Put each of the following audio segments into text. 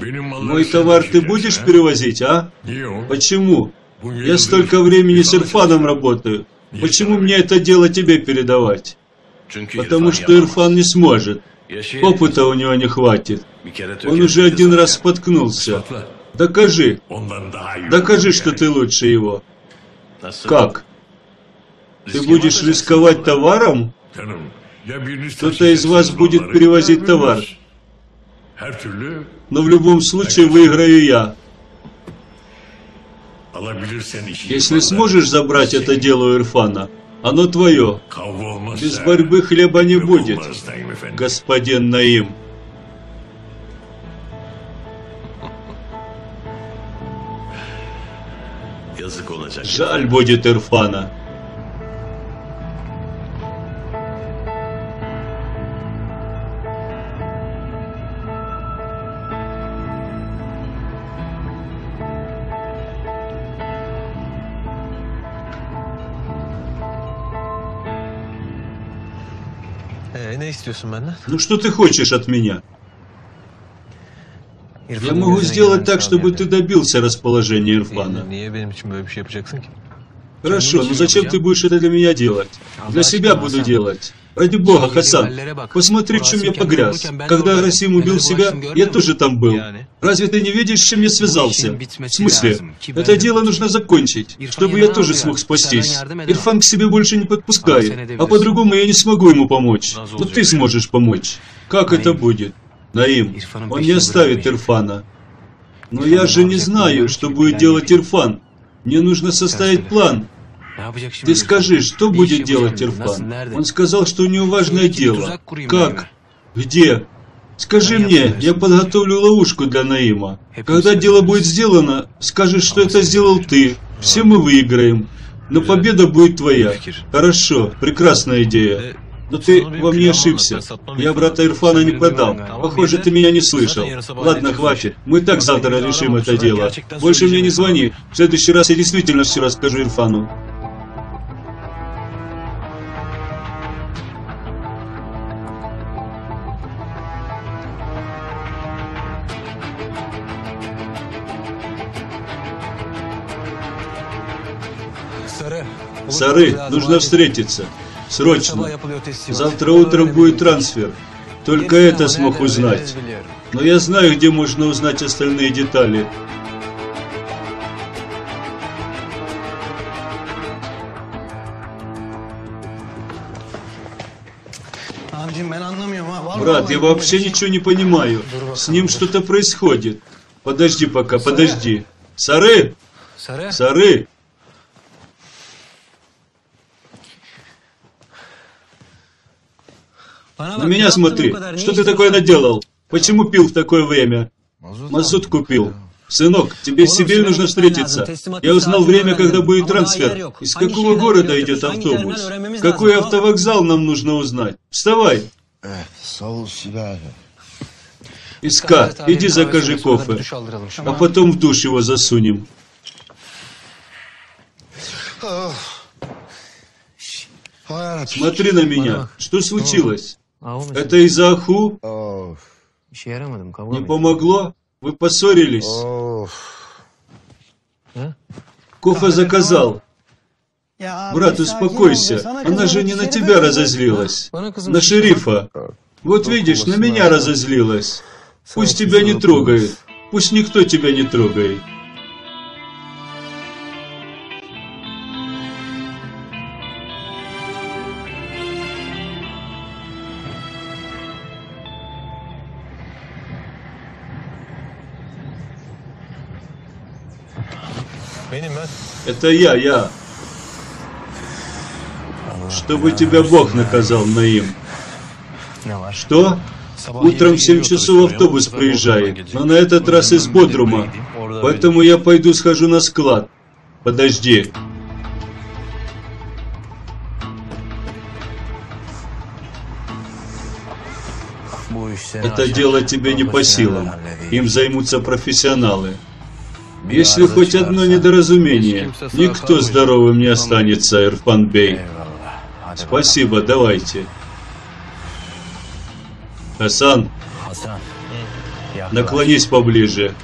Мой товар ты будешь перевозить, а? Почему? Я столько времени с Ирфаном работаю. Почему мне это дело тебе передавать? Потому что Ирфан не сможет. Опыта у него не хватит. Он уже один раз споткнулся. Докажи. Докажи, что ты лучше его. Как? Ты будешь рисковать товаром? Кто-то из вас будет перевозить товар. Но в любом случае выиграю я. Если сможешь забрать это дело у Ирфана, оно твое. Без борьбы хлеба не будет, господин Наим. Жаль будет Ирфана. Ну что ты хочешь от меня? Я могу сделать так, чтобы ты добился расположения Ирфана. Хорошо, но зачем ты будешь это для меня делать? Для себя буду делать. Ради бога, Хасан, посмотри, в чем я погряз. Когда Расим убил себя, я тоже там был. Разве ты не видишь, с чем я связался? В смысле? Это дело нужно закончить, чтобы я тоже смог спастись. Ирфан к себе больше не подпускает, а по-другому я не смогу ему помочь. Но ты сможешь помочь. Как это будет? Наим, он не оставит Ирфана. Но я же не знаю, что будет делать Ирфан. Мне нужно составить план. Ты скажи, что будет делать Ирфан? Он сказал, что у него важное дело. Как? Где? Скажи мне, я подготовлю ловушку для Наима. Когда дело будет сделано, скажи, что это сделал ты. Все мы выиграем. Но победа будет твоя. Хорошо, прекрасная идея. Но ты во мне ошибся. Я брата Ирфана не продал. Похоже, ты меня не слышал. Ладно, хватит. Мы так завтра решим это дело. Больше мне не звони. В следующий раз я действительно все расскажу Ирфану. Сары, нужно встретиться. Срочно. Завтра утром будет трансфер. Только это смог узнать. Но я знаю, где можно узнать остальные детали. Брат, я вообще ничего не понимаю. С ним что-то происходит. Подожди пока, подожди. Сары! Сары! На меня смотри, что ты такое наделал? Почему пил в такое время? Мазут купил. Сынок, тебе с Сибель нужно встретиться. Я узнал время, когда будет трансфер. Из какого города идет автобус? Какой автовокзал нам нужно узнать? Вставай! Иска, иди закажи кофе, а потом в душ его засунем. Смотри на меня, что случилось? Это из-за Аху? Не помогло? Вы поссорились? Кофе заказал. Брат, успокойся. Она же не на тебя разозлилась. На шерифа. Вот видишь, на меня разозлилась. Пусть тебя не трогает. Пусть никто тебя не трогает. Это я. Чтобы тебя Бог наказал, Наим. Что? Утром в 7 часов автобус приезжает, но на этот раз из Бодрума. Поэтому я пойду схожу на склад. Подожди. Это дело тебе не по силам. Им займутся профессионалы. Если хоть одно недоразумение, никто здоровым не останется, Ирфанбей. Спасибо, давайте. Хасан. Наклонись поближе.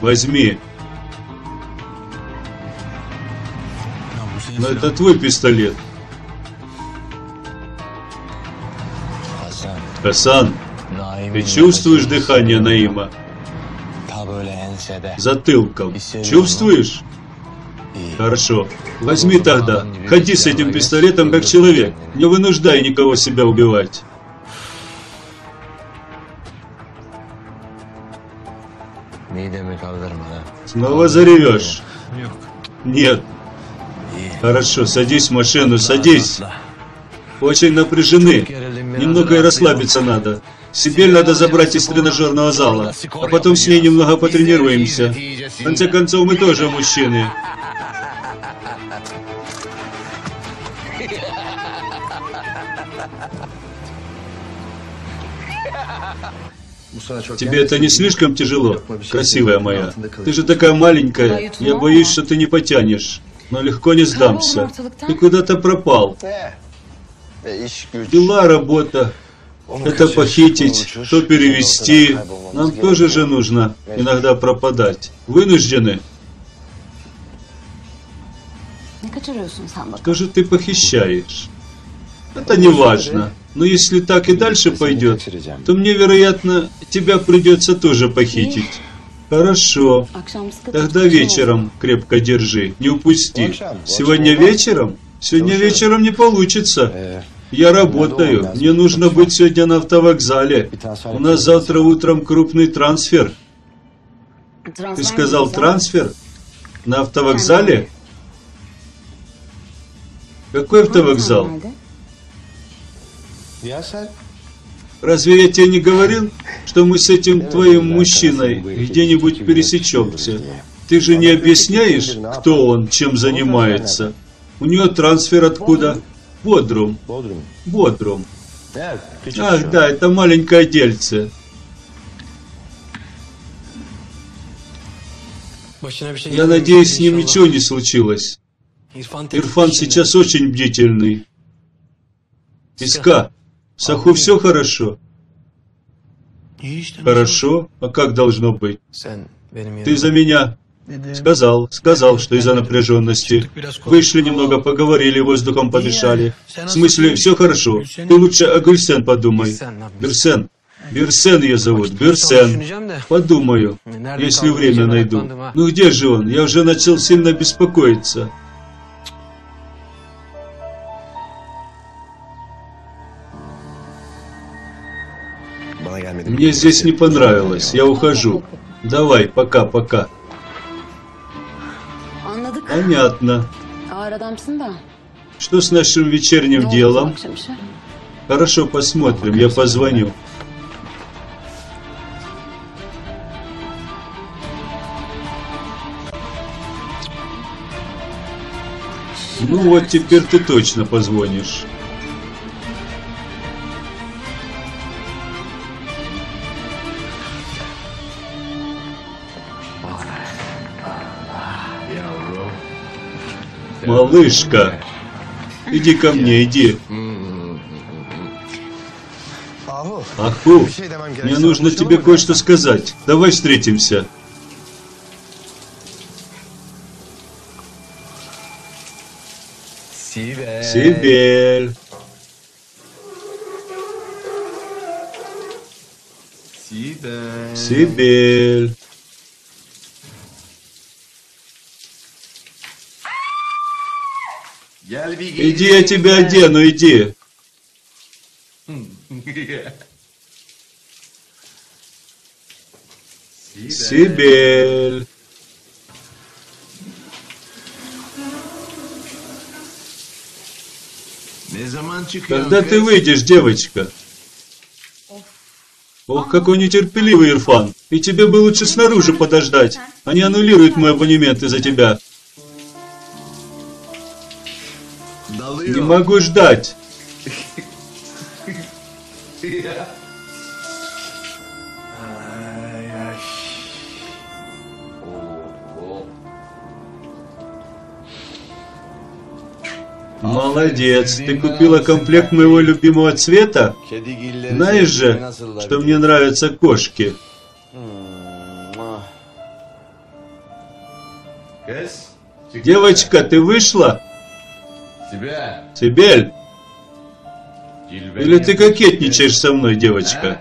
Возьми. Но это твой пистолет. Хасан, ты чувствуешь дыхание Наима? Затылком. Чувствуешь? Хорошо. Возьми тогда. Ходи с этим пистолетом как человек. Не вынуждай никого себя убивать. Снова заревешь? Нет. Хорошо, садись в машину, садись. Очень напряжены. Немного и расслабиться надо. Сибель надо забрать из тренажерного зала. А потом с ней немного потренируемся. В конце концов, мы тоже мужчины. Тебе это не слишком тяжело, красивая моя? Ты же такая маленькая. Я боюсь, что ты не потянешь. Но легко не сдамся. Ты куда-то пропал. Дела, работа. Это похитить, то перевести. Нам тоже же нужно иногда пропадать. Вынуждены. Что же ты похищаешь? Это не важно. Но если так и дальше пойдет, то мне, вероятно, тебя придется тоже похитить. Хорошо. Тогда вечером крепко держи. Не упусти. Сегодня вечером? Сегодня вечером не получится. Я работаю. Мне нужно быть сегодня на автовокзале. У нас завтра утром крупный трансфер. Ты сказал трансфер? На автовокзале? Какой автовокзал? Разве я тебе не говорил, что мы с этим твоим мужчиной где-нибудь пересечемся? Ты же не объясняешь, кто он, чем занимается? У него трансфер откуда? Бодрум. Бодрум. Ах, да, это маленькое дельце. Я надеюсь, с ним ничего не случилось. Ирфан сейчас очень бдительный. Иска, Саху, все хорошо? Хорошо? А как должно быть? Ты за меня... Сказал, что из-за напряженности. Вышли немного, поговорили, воздухом подышали. В смысле, все хорошо. Ты лучше о Гульсен подумай. Берсен. Берсен ее зовут. Берсен. Подумаю, если время найду. Ну где же он? Я уже начал сильно беспокоиться. Мне здесь не понравилось. Я ухожу. Давай, пока. Понятно. Что с нашим вечерним делом? Хорошо, посмотрим, я позвоню. Ну вот, теперь ты точно позвонишь. Малышка, иди ко мне, иди. Аху, мне нужно тебе кое-что сказать. Давай встретимся. Сибель. Сибель. Иди, я тебя одену, иди. Сибель. Когда ты выйдешь, девочка? Ох, какой нетерпеливый Ирфан. И тебе бы лучше снаружи подождать. Они аннулируют мой абонемент из-за тебя. Не могу ждать. Молодец, ты купила комплект моего любимого цвета? Знаешь же, что мне нравятся кошки. Девочка, ты вышла? Сибель! Или ты кокетничаешь со мной, девочка?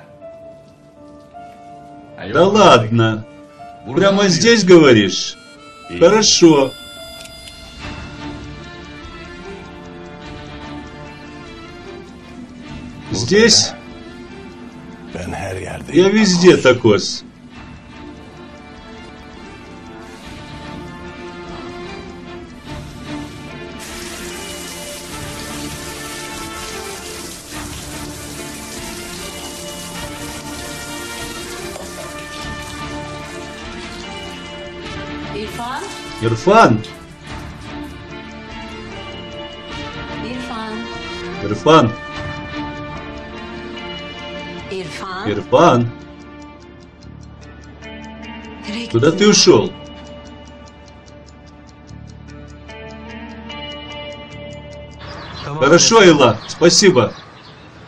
Да ладно. Прямо здесь говоришь? Хорошо. Здесь? Я везде, Такос. Ирфан! Ирфан! Ирфан! Куда ты ушел? Хорошо, Айла, спасибо.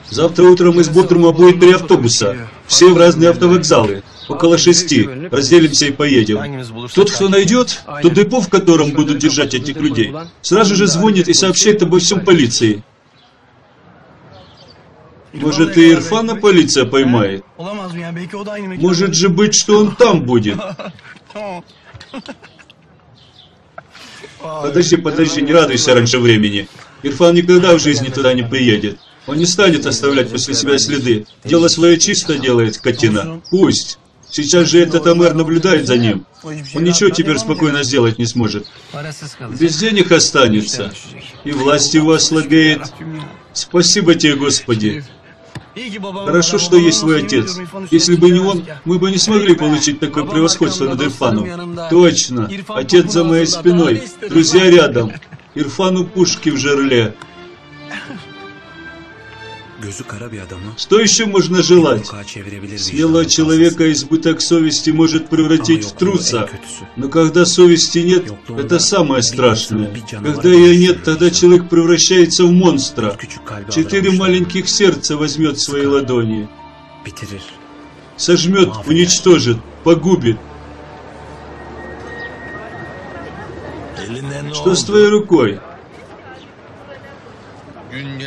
Завтра утром из Буртрума будет 3 автобуса. Все в разные автовокзалы. Около 6. Разделимся и поедем. Тот, кто найдет, то депо, в котором будут держать этих людей, сразу же звонит и сообщает обо всем полиции. Может, и Ирфана полиция поймает? Может же быть, что он там будет? Подожди, не радуйся раньше времени. Ирфан никогда в жизни туда не приедет. Он не станет оставлять после себя следы. Дело свое чисто делает, Катина. Пусть. Сейчас же этот Амер наблюдает за ним. Он ничего теперь спокойно сделать не сможет. Без денег останется. И власть его ослабеет. Спасибо тебе, Господи. Хорошо, что есть твой отец. Если бы не он, мы бы не смогли получить такое превосходство над Ирфаном. Точно. Отец за моей спиной. Друзья рядом. Ирфану пушки в жерле. Что еще можно желать? Смелого человека избыток совести может превратить в труса. Но когда совести нет, это самое страшное. Когда ее нет, тогда человек превращается в монстра. 4 маленьких сердца возьмет в свои ладони. Сожмет, уничтожит, погубит. Что с твоей рукой?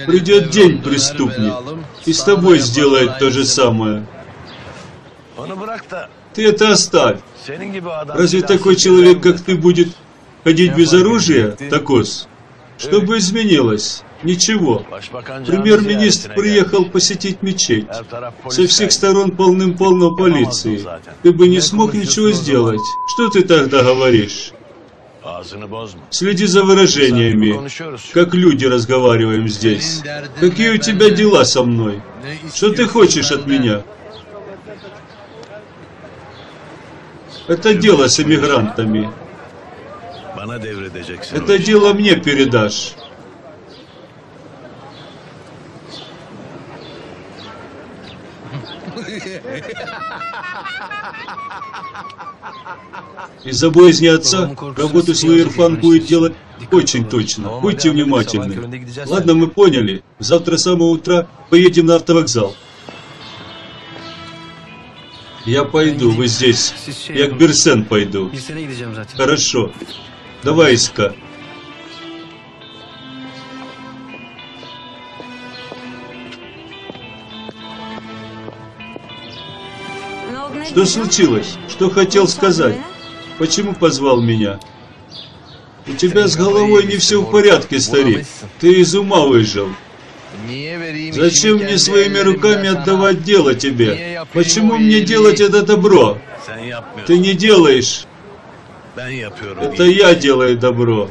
Придет день, преступник, и с тобой сделает то же самое. Ты это оставь. Разве такой человек, как ты, будет ходить без оружия, Такос? Что бы изменилось? Ничего. Премьер-министр приехал посетить мечеть. Со всех сторон полным-полно полиции. Ты бы не смог ничего сделать. Что ты тогда говоришь? Следи за выражениями, как люди разговариваем здесь. Какие у тебя дела со мной? Что ты хочешь от меня? Это дело с эмигрантами. Это дело мне передашь. Из-за боязни отца работу свой Ирфан будет делать очень точно. Будьте внимательны. Ладно, мы поняли. Завтра с самого утра поедем на автовокзал. Я пойду, вы здесь. Я к Берсен пойду. Хорошо. Давай, Иска. Что случилось? Что хотел сказать? Почему позвал меня? У тебя с головой не все в порядке, старик. Ты из ума выжил. Зачем мне своими руками отдавать дело тебе? Почему мне делать это добро? Ты не делаешь. Это я делаю добро.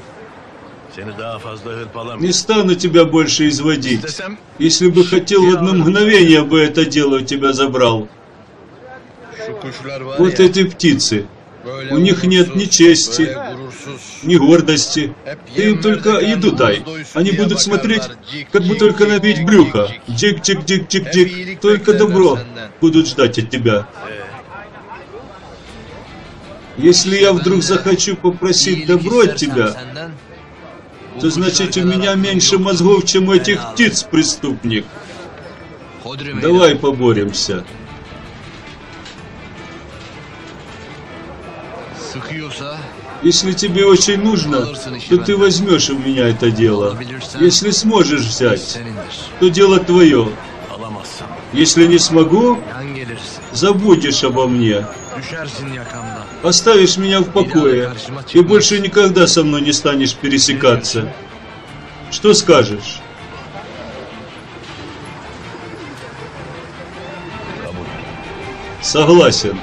Не стану тебя больше изводить. Если бы хотел, в одно мгновение бы это дело у тебя забрал. Вот эти птицы. У них нет ни чести, ни гордости. Ты им только еду дай. Они будут смотреть, как бы только набить брюха. Джик-джик-джик-джик-джик. Только добро будут ждать от тебя. Если я вдруг захочу попросить добро от тебя, то значит у меня меньше мозгов, чем у этих птиц, преступник. Давай поборемся. Если тебе очень нужно, то ты возьмешь у меня это дело. Если сможешь взять, то дело твое. Если не смогу, забудешь обо мне. Оставишь меня в покое и больше никогда со мной не станешь пересекаться. Что скажешь? Согласен.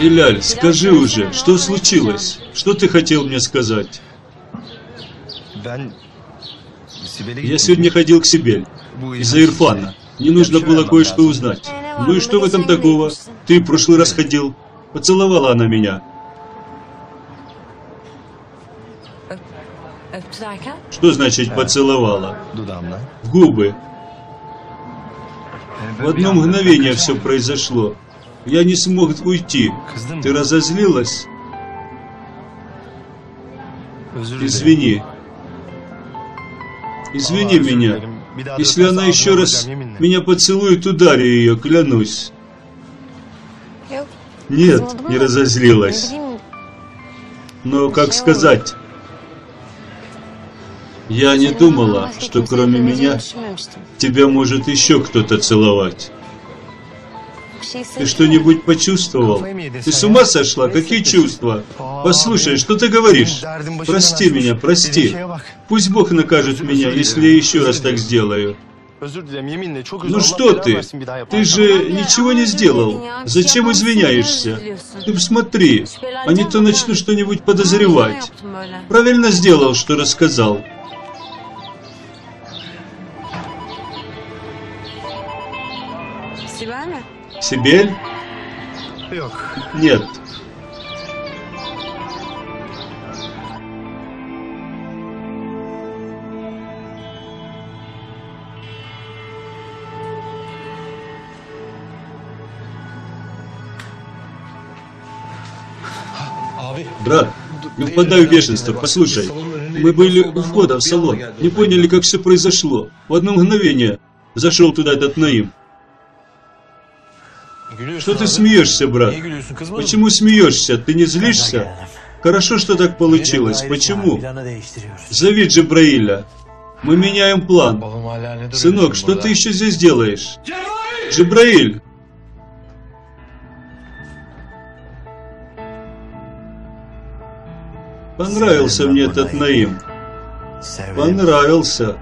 Беляль, скажи уже, что случилось? Что ты хотел мне сказать? Я сегодня ходил к Сибель из-за Ирфана. Мне нужно было кое-что узнать. Ну и что в этом такого? Ты в прошлый раз ходил. Поцеловала она меня. Что значит поцеловала? В губы. В одно мгновение все произошло. Я не смог уйти. Ты разозлилась? Извини. Извини меня. Если она еще раз меня поцелует, ударю ее, клянусь. Нет, не разозлилась. Но как сказать? Я не думала, что кроме меня тебя может еще кто-то целовать. Ты что-нибудь почувствовал? Ты с ума сошла? Какие чувства? Послушай, что ты говоришь? Прости меня, прости. Пусть Бог накажет меня, если я еще раз так сделаю. Ну что ты? Ты же ничего не сделал. Зачем извиняешься? Ты посмотри, они то начнут что-нибудь подозревать. Правильно сделал, что рассказал. Сибель? Нет. Брат, не впадай в бешенство, послушай. Мы были у входа в салон, не поняли, как все произошло. В одно мгновение зашел туда этот Наим. Что ты смеешься, брат? Почему смеешься? Ты не злишься? Хорошо, что так получилось. Почему? Зови Джибраиля. Мы меняем план. Сынок, что ты еще здесь делаешь? Джибраиль! Понравился мне этот Наим. Понравился.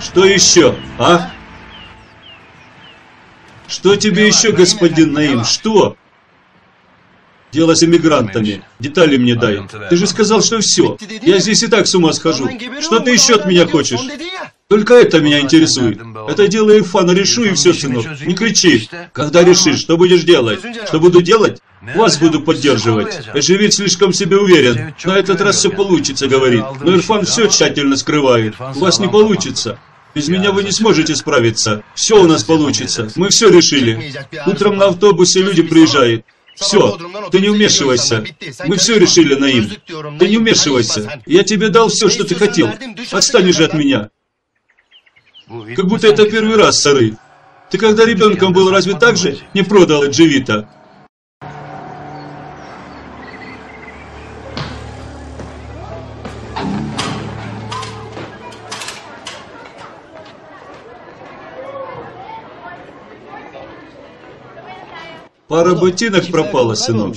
Что еще, а? Что тебе еще, господин Наим? Что? Дело с иммигрантами. Детали мне дай. Ты же сказал, что все. Я здесь и так с ума схожу. Что ты еще от меня хочешь? Только это меня интересует. Это дело Ирфана. Решу и все, сынок. Не кричи. Когда решишь, что будешь делать? Что буду делать? Вас буду поддерживать. Эжевит слишком себе уверен. На этот раз все получится, говорит. Но Ирфан все тщательно скрывает. У вас не получится. Без меня вы не сможете справиться. Все у нас получится. Мы все решили. Утром на автобусе люди приезжают. Все, ты не вмешивайся. Мы все решили, Наим. Ты не вмешивайся. Я тебе дал все, что ты хотел. Отстань же от меня. Как будто это первый раз, Сары. Ты когда ребенком был, разве так же не продала Дживита? Пара ботинок пропала, сынок.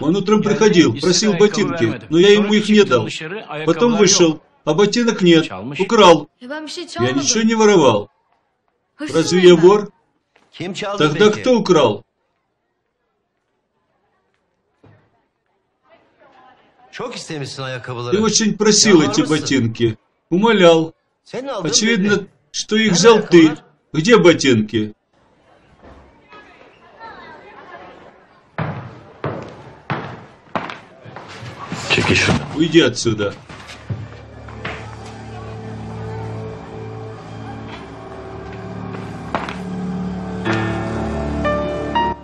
Он утром приходил, просил ботинки, но я ему их не дал. Потом вышел, а ботинок нет, украл. Я ничего не воровал. Разве я вор? Тогда кто украл? Ты очень просил эти ботинки, умолял. Очевидно, что их взял ты. Где ботинки? Чеки сюда. Уйди отсюда.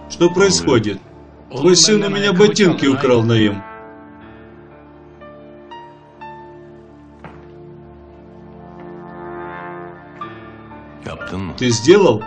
Что происходит? Твой сын у меня ботинки украл, Наим. Ты сделал?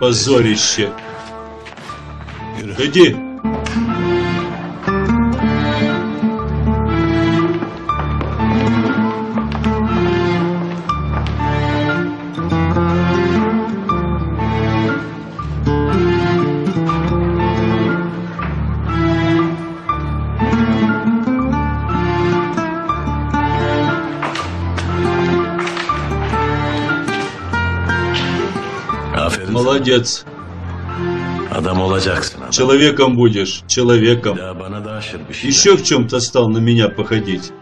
Позорище. Иди. Молодец. Человеком будешь, человеком. Еще в чем-то стал на меня походить.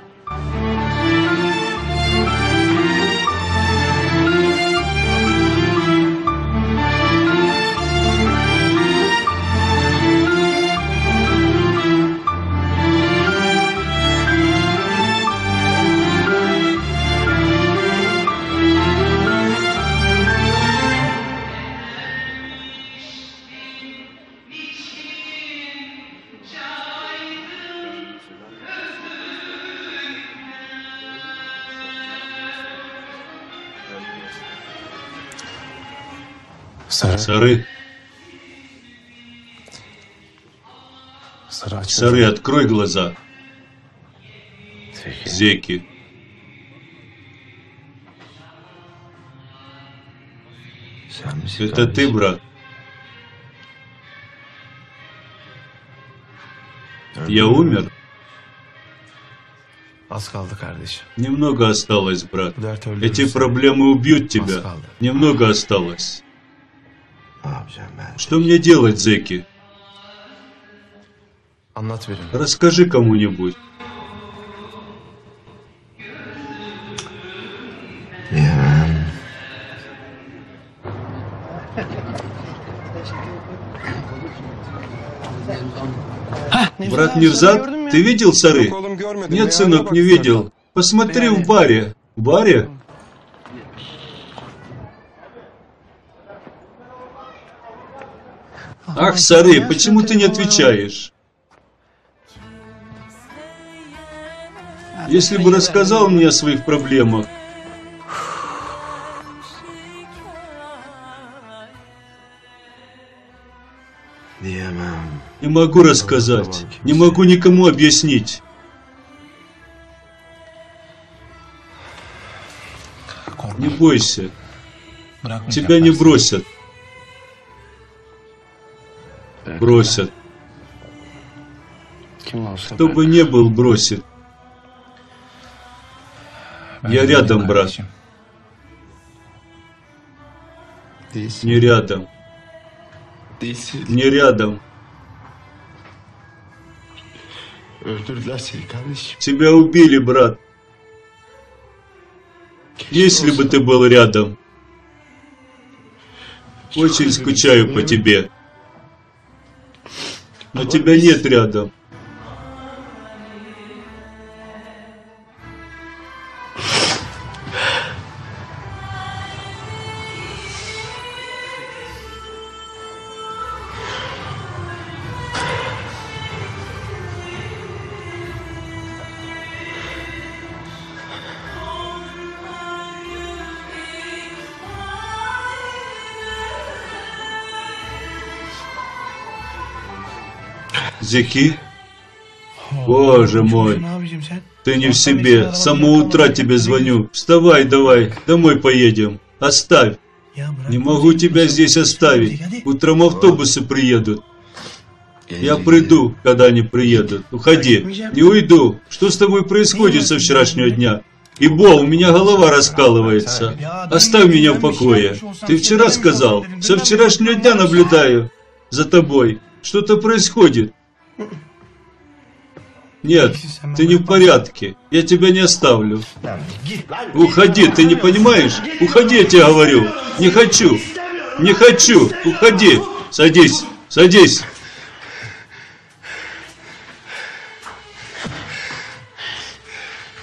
Сары. Сары, открой глаза. Зеки. Это ты, брат? Я умер? Немного осталось, брат. Эти проблемы убьют тебя. Немного осталось. Что мне делать, Зеки? Расскажи кому-нибудь. Брат Невзат, ты видел Сары? Нет, сынок, не видел. Посмотри в баре. В баре? Ах, Сары, почему ты не отвечаешь? Если бы рассказал мне о своих проблемах. Не могу рассказать, не могу никому объяснить. Не бойся, тебя не бросят. Бросят. Кто бы ни был, бросит. Я рядом, брат. Не рядом. Не рядом. Тебя убили, брат. Если бы ты был рядом. Очень скучаю по тебе. Но тебя нет рядом. Зеки? Боже мой, ты не в себе, с самого утра тебе звоню. Вставай давай, домой поедем. Оставь. Не могу тебя здесь оставить, утром автобусы приедут. Я приду, когда они приедут. Уходи. Не уйду. Что с тобой происходит со вчерашнего дня? Ибо, у меня голова раскалывается. Оставь меня в покое. Ты вчера сказал, со вчерашнего дня наблюдаю за тобой. Что-то происходит. Нет, ты не в порядке. Я тебя не оставлю. Уходи, ты не понимаешь? Уходи, я тебе говорю. Не хочу. Не хочу. Уходи. Садись. Садись.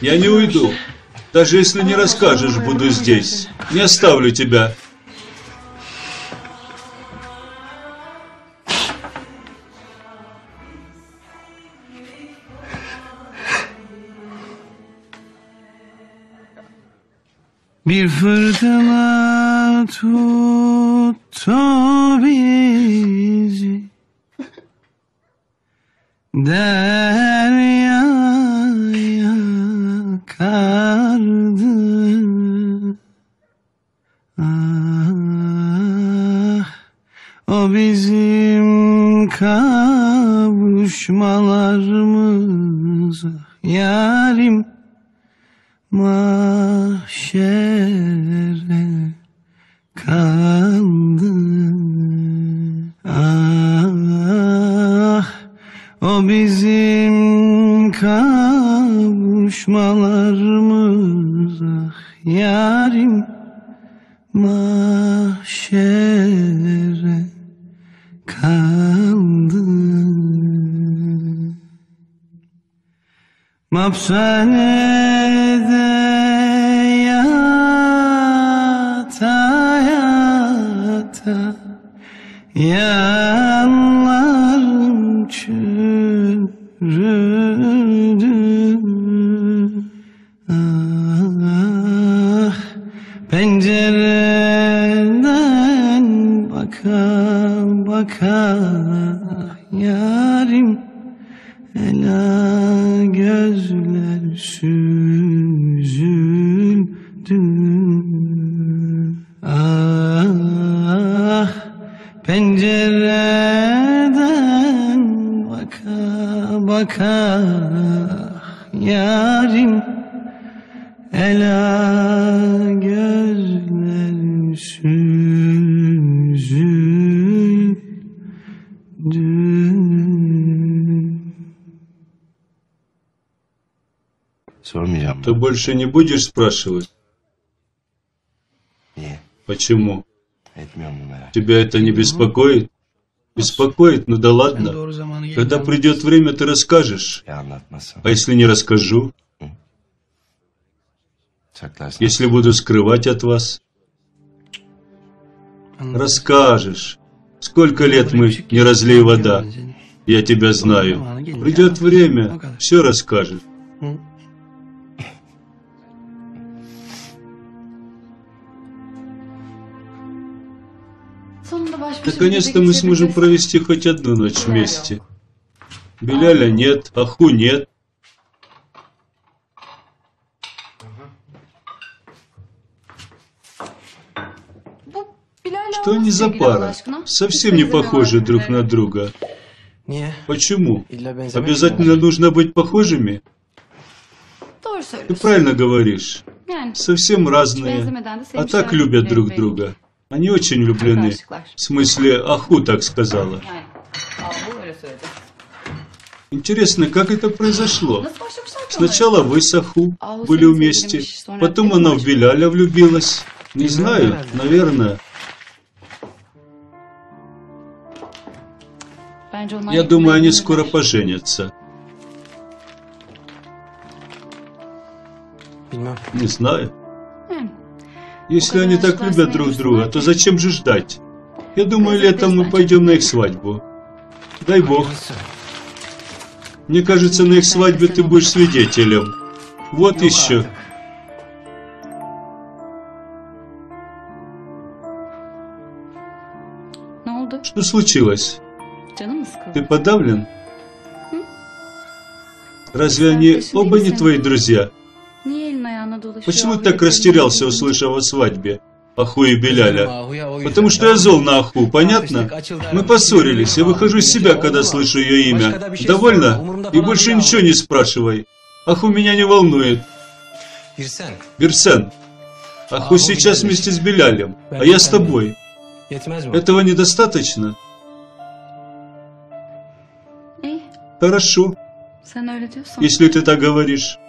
Я не уйду. Даже если не расскажешь, буду здесь. Не оставлю тебя. Bir fırtına tuttu bizi, deryaya kardı. Ah, o bizim kavuşmalarımız, yarim. Mahşere kaldı. Ah, o bizim kavuşmalarımız, ah yarim, mahşere kaldı. Mapsanede yata yata yanlarım çürüdü. Ah, pencereden baka baka yarim. Ela gözler süzüldü. Ah, pencereden baka baka yarim, ela gözler süzüldü. Ты больше не будешь спрашивать? Нет. Почему? Тебя это не беспокоит? Беспокоит? Ну да ладно. Когда придет время, ты расскажешь. А если не расскажу? Если буду скрывать от вас? Расскажешь. Сколько лет мы не разлей вода? Я тебя знаю. Придет время, все расскажешь. Наконец-то мы сможем провести хоть одну ночь вместе. Беляля нет, Аху нет. Что они за пара? Совсем не похожи друг на друга. Почему? Обязательно нужно быть похожими? Ты правильно говоришь. Совсем разные, а так любят друг друга. Они очень влюблены. В смысле, Аху так сказала. Интересно, как это произошло? Сначала вы с Аху были вместе, потом она в Беляля влюбилась. Не знаю, наверное. Я думаю, они скоро поженятся. Не знаю. Если они так любят друг друга, то зачем же ждать? Я думаю, летом мы пойдем на их свадьбу. Дай бог. Мне кажется, на их свадьбе ты будешь свидетелем. Вот еще. Что случилось? Ты подавлен? Разве они оба не твои друзья? Почему ты так растерялся, услышав о свадьбе Аху и Беляля? Потому что я зол на Аху, понятно? Мы поссорились, я выхожу из себя, когда слышу ее имя. Довольно? И больше ничего не спрашивай. Аху меня не волнует. Берсен, Аху сейчас вместе с Белялем, а я с тобой. Этого недостаточно? Хорошо. Если ты так говоришь.